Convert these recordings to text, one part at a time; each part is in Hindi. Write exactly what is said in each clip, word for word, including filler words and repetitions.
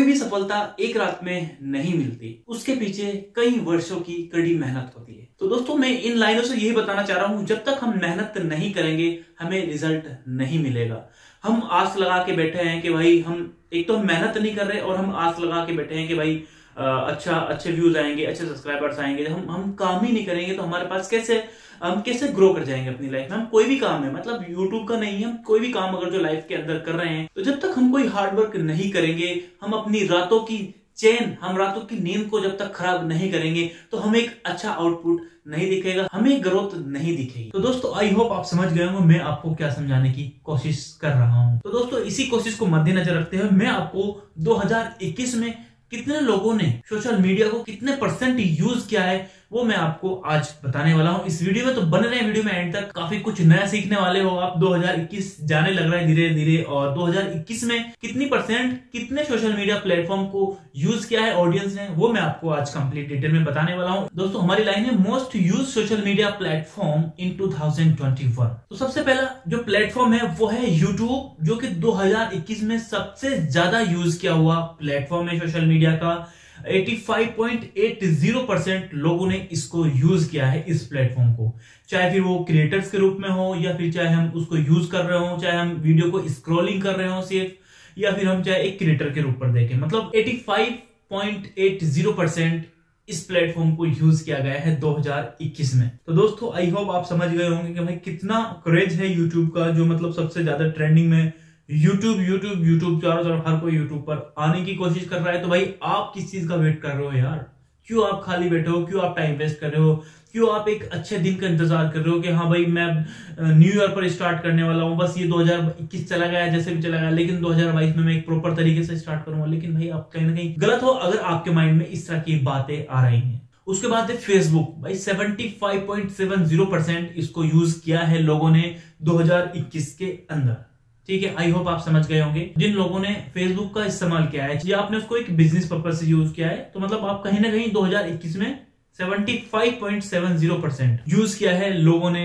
कोई भी सफलता एक रात में नहीं मिलती, उसके पीछे कई वर्षों की कड़ी मेहनत होती है। तो दोस्तों मैं इन लाइनों से यही बताना चाह रहा हूं, जब तक हम मेहनत नहीं करेंगे हमें रिजल्ट नहीं मिलेगा। हम आस लगा के बैठे हैं कि भाई हम एक तो हम मेहनत नहीं कर रहे और हम आस लगा के बैठे हैं कि भाई अच्छा अच्छे व्यूज आएंगे, अच्छे सब्सक्राइबर्स आएंगे। जब हम हम काम ही नहीं करेंगे तो हमारे पास कैसे हम कैसे ग्रो कर जाएंगे अपनी लाइफ में। हम कोई भी काम है, मतलब यूट्यूब का नहीं है, हम कोई भी काम अगर जो लाइफ के अंदर कर रहे हैं तो जब तक हम कोई हार्डवर्क नहीं करेंगे, हम अपनी रातों की चैन, हम रातों की नींद को जब तक खराब नहीं करेंगे तो हमें एक अच्छा आउटपुट नहीं दिखेगा, हमें ग्रोथ नहीं दिखेगी। तो दोस्तों आई होप आप समझ गए होंगे मैं आपको क्या समझाने की कोशिश कर रहा हूँ। तो दोस्तों इसी कोशिश को मद्देनजर रखते हुए मैं आपको दो हजार इक्कीस में कितने लोगों ने सोशल मीडिया को कितने परसेंट यूज किया है वो मैं आपको आज बताने वाला हूं इस वीडियो में। तो बने रहे वीडियो में एंड तक, काफी कुछ नया सीखने वाले हो आप। दो हजार इक्कीस जाने लग रहा है धीरे धीरे, और दो हजार इक्कीस में कितनी परसेंट कितने सोशल मीडिया प्लेटफॉर्म को यूज किया है ऑडियंस ने वो मैं आपको आज कंप्लीट डिटेल में बताने वाला हूँ। दोस्तों हमारी लाइन है most use social media platform in two thousand twenty one. तो सबसे पहला जो प्लेटफॉर्म है वो है यूट्यूब, जो की दो हजार इक्कीस में सबसे ज्यादा यूज किया हुआ प्लेटफॉर्म है सोशल मीडिया का। पचासी पॉइंट अस्सी परसेंट लोगों ने इसको यूज किया है, इस प्लेटफॉर्म को, चाहे फिर वो क्रिएटर्स के रूप में हो या फिर चाहे हम उसको यूज कर रहे हो, चाहे हम वीडियो को स्क्रॉलिंग कर रहे हो सिर्फ, या फिर हम चाहे एक क्रिएटर के रूप पर देखें। मतलब पचासी पॉइंट अस्सी परसेंट इस प्लेटफॉर्म को यूज किया गया है दो हजार इक्कीस में। तो दोस्तों आई होप आप समझ गए होंगे कि भाई कितना क्रेज है यूट्यूब का, जो मतलब सबसे ज्यादा ट्रेंडिंग में YouTube YouTube YouTube चारों तरफ हर कोई YouTube पर आने की कोशिश कर रहा है। तो भाई आप किस चीज का वेट कर रहे हो यार? क्यों आप खाली बैठे हो? क्यों आप टाइम वेस्ट कर रहे हो? क्यों आप एक अच्छे दिन का इंतजार कर रहे हो कि हाँ भाई मैं न्यू ईयर पर स्टार्ट करने वाला हूँ, बस ये दो हजार इक्कीस चला गया जैसे भी चला गया, लेकिन दो हजार बाईस में मैं एक प्रॉपर तरीके से स्टार्ट करूंगा। लेकिन भाई आप कहीं ना कहीं गलत हो अगर आपके माइंड में इस तरह की बातें आ रही है। उसके बाद है फेसबुक, भाई पचहत्तर पॉइंट सत्तर परसेंट इसको यूज किया है लोगों ने दो हजार इक्कीस के अंदर। ठीक है, आई होप आप समझ गए होंगे जिन लोगों ने फेसबुक का इस्तेमाल किया है या आपने उसको एक बिजनेस पर्पज से यूज किया है। तो मतलब आप कहीं ना कहीं दो हजार इक्कीस में पचहत्तर पॉइंट सत्तर परसेंट यूज किया है लोगों ने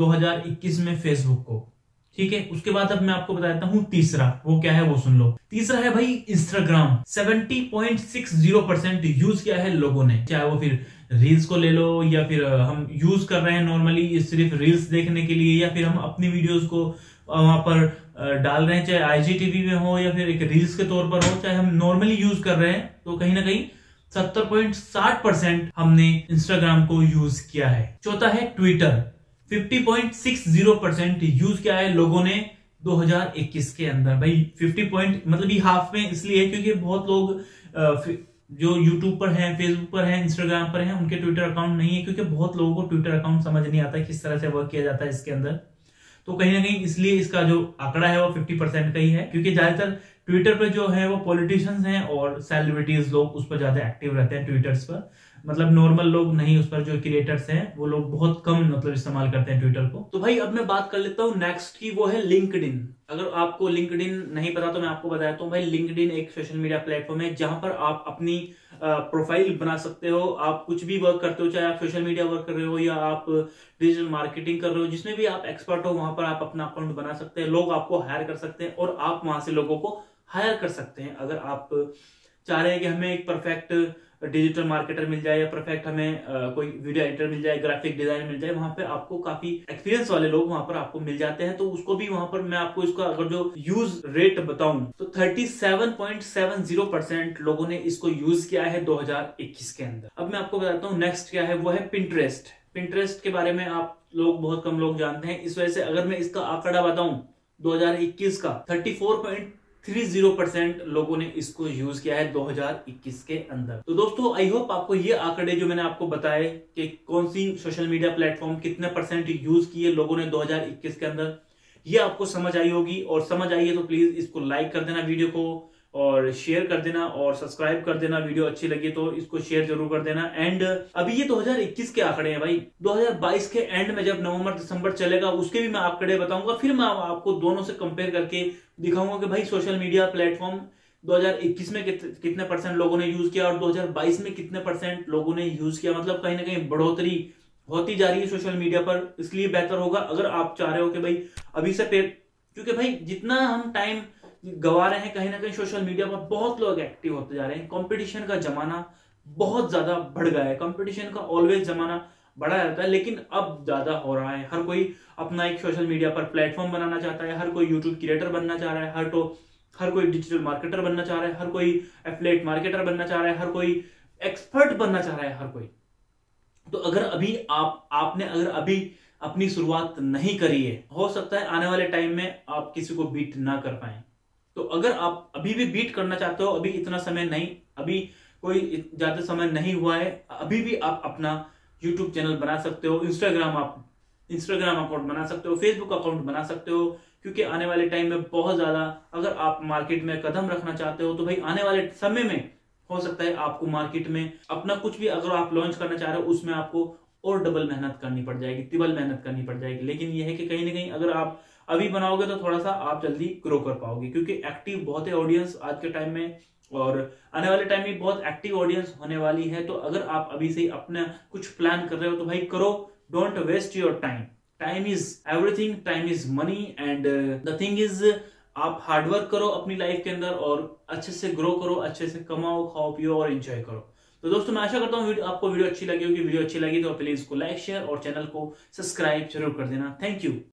दो हजार इक्कीस में फेसबुक को। ठीक है, उसके बाद अब मैं आपको बता देता हूं तीसरा वो क्या है, वो सुन लो। तीसरा है भाई इंस्टाग्राम, सत्तर पॉइंट साठ परसेंट यूज किया है लोगों ने, चाहे वो फिर रील्स को ले लो या फिर हम यूज कर रहे हैं नॉर्मली सिर्फ रील्स देखने के लिए, या फिर हम अपनी वीडियोज को वहां पर डाल रहे हैं, चाहे आईजीटीवी में हो या फिर एक रील्स के तौर पर हो, चाहे हम नॉर्मली यूज कर रहे हैं। तो कहीं ना कहीं सत्तर पॉइंट साठ परसेंट हमने इंस्टाग्राम को यूज किया है। चौथा है ट्विटर, पचास पॉइंट साठ परसेंट यूज किया है लोगों ने दो हजार इक्कीस के अंदर। भाई पचास पॉइंट मतलब ये हाफ में इसलिए है क्योंकि बहुत लोग जो यूट्यूब पर हैं, फेसबुक पर हैं, इंस्टाग्राम पर हैं, उनके ट्विटर अकाउंट नहीं है, क्योंकि बहुत लोगों को ट्विटर अकाउंट समझ नहीं आता किस तरह से वर्क किया जाता है इसके अंदर। तो कहीं ना कहीं इसलिए इसका जो आंकड़ा है वो पचास परसेंट का ही है, क्योंकि ज्यादातर ट्विटर पर जो है वो पॉलिटिशियंस हैं और सेलिब्रिटीज लोग उस पर ज्यादा एक्टिव रहते हैं ट्विटर्स पर। मतलब नॉर्मल लोग नहीं, उस पर जो क्रिएटर्स हैं वो लोग बहुत कम मतलब इस्तेमाल करते हैं ट्विटर को। तो भाई अब मैं बात कर लेता हूँ नेक्स्ट की, वो है लिंक्डइन। अगर आपको लिंक्डइन नहीं पता तो मैं आपको बताता हूँ। भाई लिंक्डइन एक सोशल मीडिया प्लेटफॉर्म है जहां पर आप अपनी प्रोफाइल बना सकते हो। आप कुछ भी वर्क करते हो, चाहे आप सोशल मीडिया वर्क कर रहे हो या आप डिजिटल मार्केटिंग कर रहे हो, जिसमें भी आप एक्सपर्ट हो वहां पर आप अपना अकाउंट बना सकते हैं। लोग आपको हायर कर सकते हैं और आप वहां से लोगों को हायर कर सकते हैं। अगर आप चाह रहे हैं कि हमें एक परफेक्ट डिजिटल मार्केटर मिल जाए या परफेक्ट हमें आ, कोई वीडियो एडिटर मिल जाए, ग्राफिक डिजाइनर मिल जाए, वहां पे आपको काफी एक्सपीरियंस वाले लोग वहां पर आपको मिल जाते हैं। तो उसको भी वहां पर मैं आपको इसका अगर जो यूज रेट बताऊं तो सैंतीस पॉइंट सत्तर परसेंट लोगों ने इसको यूज किया है दो हजार इक्कीस के अंदर। अब मैं आपको बताता हूँ नेक्स्ट क्या है, वो है पिंटरेस्ट। पिंटरेस्ट के बारे में आप लोग बहुत कम लोग जानते हैं, इस वजह से अगर मैं इसका आंकड़ा बताऊं दो हजार इक्कीस का चौंतीस पॉइंट तीस परसेंट लोगों ने इसको यूज किया है दो हजार इक्कीस के अंदर। तो दोस्तों आई होप आपको ये आंकड़े जो मैंने आपको बताए कि कौन सी सोशल मीडिया प्लेटफॉर्म कितने परसेंट यूज किए लोगों ने दो हजार इक्कीस के अंदर, ये आपको समझ आई होगी। और समझ आई है तो प्लीज इसको लाइक कर देना वीडियो को, और शेयर कर देना और सब्सक्राइब कर देना। वीडियो अच्छी लगी तो इसको शेयर जरूर कर देना। एंड अभी ये दो हजार इक्कीस के आंकड़े हैं भाई, दो हजार बाईस के एंड में जब नवंबर दिसंबर चलेगा उसके भी मैं आंकड़े बताऊंगा, फिर मैं आपको दोनों से कंपेयर करके दिखाऊंगा कि भाई सोशल मीडिया प्लेटफॉर्म दो हजार इक्कीस में कित, कितने परसेंट लोगों ने यूज किया और दो हजार बाईस में कितने परसेंट लोगों ने यूज किया। मतलब कहीं ना कहीं बढ़ोतरी होती जा रही है सोशल मीडिया पर, इसलिए बेहतर होगा अगर आप चाह रहे हो कि भाई अभी से, क्योंकि भाई जितना हम टाइम गवा रहे हैं, कहीं ना कहीं सोशल मीडिया पर बहुत लोग एक्टिव होते जा रहे हैं। कंपटीशन का जमाना बहुत ज्यादा बढ़ गया है, कंपटीशन का ऑलवेज जमाना बढ़ा रहता है, लेकिन अब ज्यादा हो रहा है। हर कोई अपना एक सोशल मीडिया पर प्लेटफॉर्म बनाना चाहता है, हर कोई यूट्यूब क्रिएटर बनना चाह रहा है, हर तो हर कोई डिजिटल मार्केटर बनना चाह रहा है, हर कोई एफिलिएट मार्केटर बनना चाह रहा है, हर कोई एक्सपर्ट बनना चाह रहा है, हर कोई। तो अगर अभी आप आपने अगर अभी अपनी शुरुआत नहीं करी है, हो सकता है आने वाले टाइम में आप किसी को बीट ना कर पाए। तो अगर आप अभी भी बीट करना चाहते हो, अभी इतना समय नहीं, अभी कोई ज्यादा समय नहीं हुआ है, अभी भी आप अपना यूट्यूब चैनल बना सकते हो, इंस्टाग्राम आप इंस्टाग्राम अकाउंट बना सकते हो, फेसबुक अकाउंट बना सकते हो, क्योंकि आने वाले टाइम में बहुत ज्यादा अगर आप मार्केट में कदम रखना चाहते हो तो भाई आने वाले समय में हो सकता है आपको मार्केट में अपना कुछ भी अगर आप लॉन्च करना चाह रहे हो उसमें आपको और डबल मेहनत करनी पड़ जाएगी, ट्रिपल मेहनत करनी पड़ जाएगी। लेकिन यह है कि कहीं ना कहीं अगर आप अभी बनाओगे तो थोड़ा सा आप जल्दी ग्रो कर पाओगे, क्योंकि एक्टिव बहुत है ऑडियंस आज के टाइम में, और आने वाले टाइम में बहुत एक्टिव ऑडियंस होने वाली है। तो अगर आप अभी से अपना कुछ प्लान कर रहे हो तो भाई करो, don't waste your time. Time is everything, time is money, and the thing is आप हार्डवर्क करो अपनी लाइफ के अंदर और अच्छे से ग्रो करो, अच्छे से कमाओ, खाओ, पियो और एंजॉय करो। तो दोस्तों मैं आशा करता हूँ आपको वीडियो अच्छी लगी होगी। वीडियो अच्छी लगी तो प्लीज इसको लाइक, शेयर और चैनल को सब्सक्राइब जरूर कर देना। Thank you.